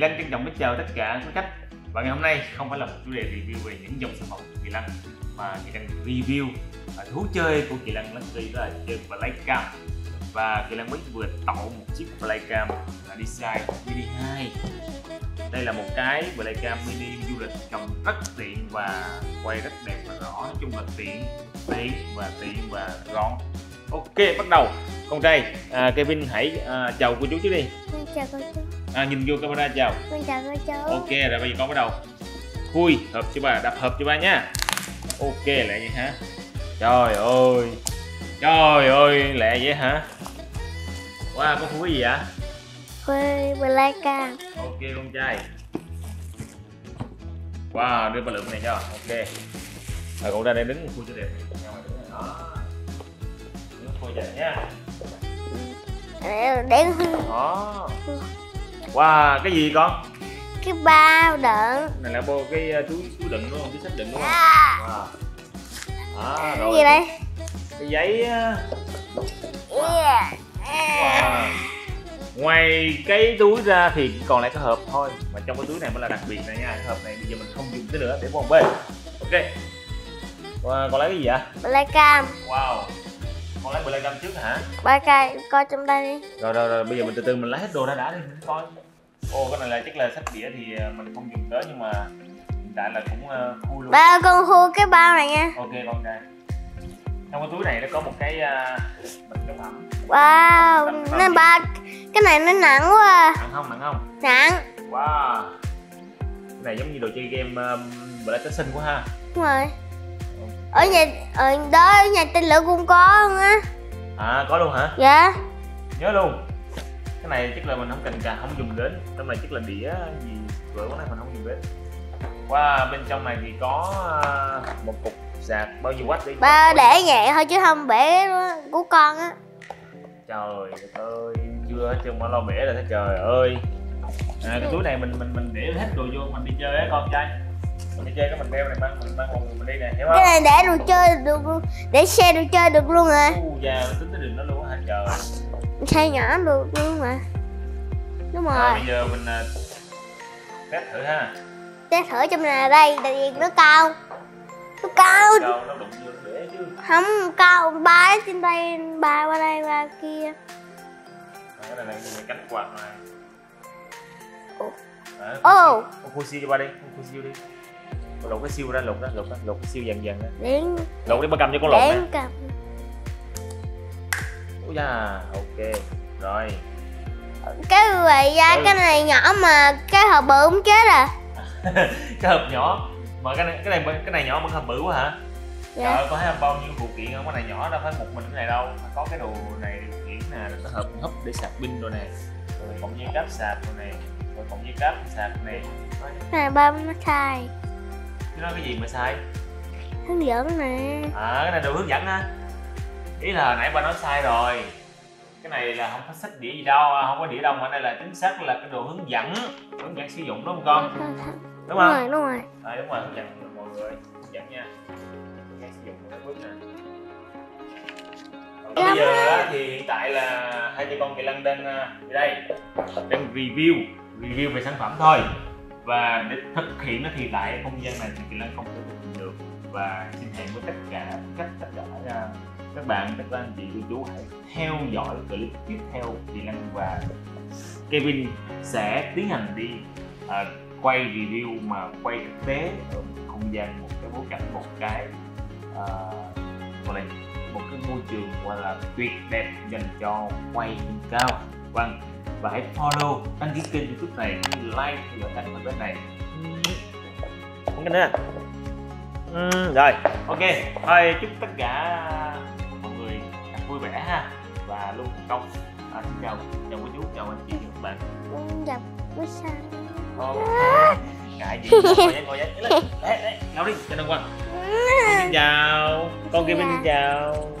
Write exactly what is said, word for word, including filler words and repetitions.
Kỳ Lân trân trọng kính chào tất cả quý khách. Và ngày hôm nay không phải là một chủ đề review về những dòng sản phẩm của Kỳ Lân, mà Kỳ Lân review thú chơi của Kỳ Lân Luxury, đó là chơi Playcam. Và Kỳ Lân mới vừa tậu một chiếc Playcam đê gi i Mini hai. Đây là một cái Playcam Mini du lịch trông rất tiện và quay rất đẹp và rõ. Nói chung là tiện, tiện và tiện và gọn. Ok, bắt đầu. Con trai, à, Kevin hãy à, chào cô chú trước đi. Chào cô chú. À, nhìn vô camera chào. Chào cô chú. Ok, rồi bây giờ con bắt đầu. Khui hộp cho bà, đập hộp cho ba nha. Ok, lẹ vậy hả? Trời ơi, trời ơi, lẹ vậy hả? Wow, con khui gì vậy? Khui Playcam. Ok con trai. Wow, đưa ba lượng này cho. Ok. Rồi cậu ra đây đứng khui cho đẹp. Khui vậy nha. Để, để... Đó. Wow, cái gì con? Cái bao đựng. Này là bao cái túi túi đựng đúng không? Túi sách đựng đúng không? Wow. À, rồi. Cái gì đây? Cái giấy. Wow. Wow. Ngoài cái túi ra thì còn lại cái hộp thôi, mà trong cái túi này mới là đặc biệt này nha. Cái hộp này bây giờ mình không dùng tới nữa, để qua một bên. Ok. Wow, còn lấy cái gì vậy? Playcam. Wow. Con lấy Playcam trước hả? Playcam, coi trong đây đi. Rồi rồi rồi, bây giờ mình từ từ mình lấy hết đồ ra đã đi, mình coi. Ô, cái này là chắc là sách đĩa thì mình không dùng tới, nhưng mà hiện tại là cũng uh, khui luôn. Ba con khui cái bao này nha. Ok con trai. Trong cái túi này nó có một cái uh, bịch chống ẩm. Wow, nên ba cái này nó nặng quá. Nặng không, nặng không? Nặng. Wow. Cái này giống như đồ chơi game um, PlayStation quá ha. Đúng rồi. Ở nhà, ở đó, ở nhà tên lửa cũng có luôn á. À, có luôn hả? Dạ. Nhớ luôn. Cái này chắc là mình không cần cà, không dùng đến. Trong này chắc là đĩa gì vừa quá này mình không dùng đến. Qua wow, bên trong này thì có một cục sạc bao nhiêu watt đi? Ba để nhẹ thôi chứ không bể của con á. Trời ơi, chưa chưa mà lo bể rồi thế trời ơi. À, cái túi này mình mình mình để hết đồ vô mình đi chơi á con trai. Mình đi chơi cái mình đeo này mang mình mang cùng mình đi nè, hiểu không? Cái này để đồ chơi được luôn, để xe đồ chơi được luôn rồi. Ồ già, tính tới đường nó luôn hả trời. Xe nhỏ được luôn mà. Đúng rồi. À, bây giờ mình test thử ha. Test thử trong này đây, tại vì nó cao. Nó cao. Đâu, nó đụng vô để chứ. Không cao, ba trên đây, ba qua đây, ba kia. Cái này này mình cánh quạt này. Ồ. Con khui siêu cho ba đi, con khui siêu đi. Lột cái siêu ra, lột ra, lột ra, lột cái siêu dần dần ra. Đến. Lột đi ba cầm cho con lột nè. Đến cầm. Úi da, ok. Rồi. Cái vậy ra ừ. Cái này nhỏ mà cái hộp bự cũng chết à. Cái hộp nhỏ mà cái này cái này cái này nhỏ mà hộp bự quá hả? Dạ. Trời, có thấy bao nhiêu phụ kiện không? Cái này nhỏ đâu phải một mình cái này đâu. Có cái đồ này phụ kiện nè, rồi cái hộp hấp để sạc pin rồi nè. Rồi cộng với cáp sạc rồi nè. Rồi cộng với cáp sạc này. Cái này ba nó sai. Chứ nói cái gì mà sai? Hướng dẫn nè. À, cái này đồ hướng dẫn ha. Ý là nãy ba nói sai rồi. Cái này là không có sách đĩa gì đâu, không có đĩa đâu mà đây là chính xác là cái đồ hướng dẫn, hướng dẫn sử dụng đúng không con? Đúng, đúng, đúng không? Rồi, đúng rồi. À, đúng rồi, hướng dẫn mọi người, hướng dẫn nha. Hướng dẫn sử dụng các bước nè. Còn bây giờ thì hiện tại là hai chị con Kỳ Lân đang ở đây, đang review, review về sản phẩm thôi. Và để thực hiện nó thì tại không gian này thì Kỳ Lân không thể thực hiện được. Và xin hẹn với tất cả các tất cả các bạn, các anh chị, cô chú hãy theo dõi clip tiếp theo. Kỳ Lân và Kevin sẽ tiến hành đi à, quay review mà quay thực tế ở không gian, một cái bối cảnh, một cái à, là một cái môi trường gọi là tuyệt đẹp dành cho quay cao. Vâng. Và hãy follow, đăng ký kênh YouTube này, like và đăng ký kênh này. Không cái nữa. Ừ, rồi, ok. Thôi chúc tất cả mọi người vui vẻ ha và luôn thành công. À, xin chào, chào cô chú, chào anh chị, chào các bạn. Gặp buổi sáng. Không. Ngại gì? Ngồi dậy, ngồi dậy. Đấy, đấy, nào đi, cho đừng quên. Xin chào, con kia mình chào.